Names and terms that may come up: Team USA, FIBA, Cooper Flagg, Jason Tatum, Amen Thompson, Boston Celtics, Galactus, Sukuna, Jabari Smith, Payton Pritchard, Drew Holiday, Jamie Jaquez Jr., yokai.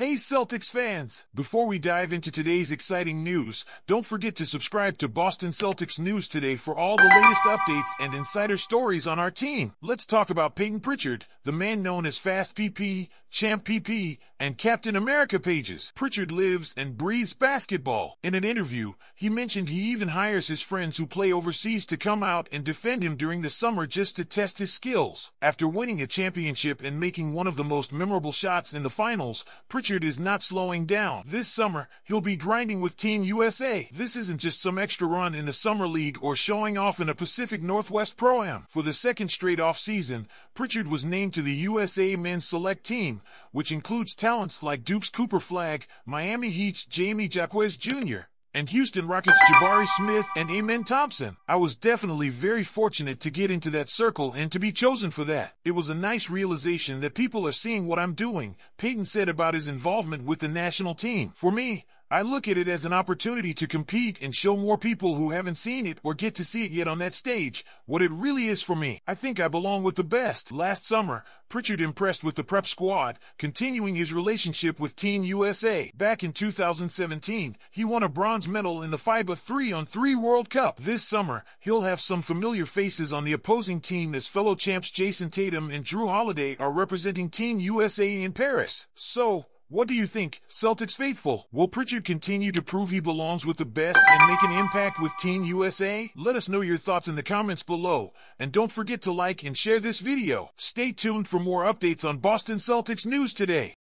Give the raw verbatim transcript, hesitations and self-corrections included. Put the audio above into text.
Hey Celtics fans! Before we dive into today's exciting news, don't forget to subscribe to Boston Celtics News Today for all the latest updates and insider stories on our team. Let's talk about Payton Pritchard, the man known as Fast P P, Champ P P, and Captain America Pages. Pritchard lives and breathes basketball. In an interview, he mentioned he even hires his friends who play overseas to come out and defend him during the summer just to test his skills. After winning a championship and making one of the most memorable shots in the finals, Pritchard is not slowing down. This summer, he'll be grinding with Team U S A. This isn't just some extra run in the summer league or showing off in a Pacific Northwest Pro-Am. For the second straight off-season, Pritchard was named to the U S A men's select team, which includes talents like Duke's Cooper Flagg, Miami Heat's Jamie Jaquez Junior, and Houston Rockets' Jabari Smith and Amen Thompson. I was definitely very fortunate to get into that circle and to be chosen for that. It was a nice realization that people are seeing what I'm doing, Payton said about his involvement with the national team. For me, I look at it as an opportunity to compete and show more people who haven't seen it or get to see it yet on that stage what it really is for me. I think I belong with the best. Last summer, Pritchard impressed with the prep squad, continuing his relationship with Team U S A. Back in two thousand seventeen, he won a bronze medal in the FIBA three on three World Cup. This summer, he'll have some familiar faces on the opposing team as fellow champs Jason Tatum and Drew Holiday are representing Team U S A in Paris. So, what do you think, Celtics faithful? Will Pritchard continue to prove he belongs with the best and make an impact with Team U S A? Let us know your thoughts in the comments below, and don't forget to like and share this video. Stay tuned for more updates on Boston Celtics News Today.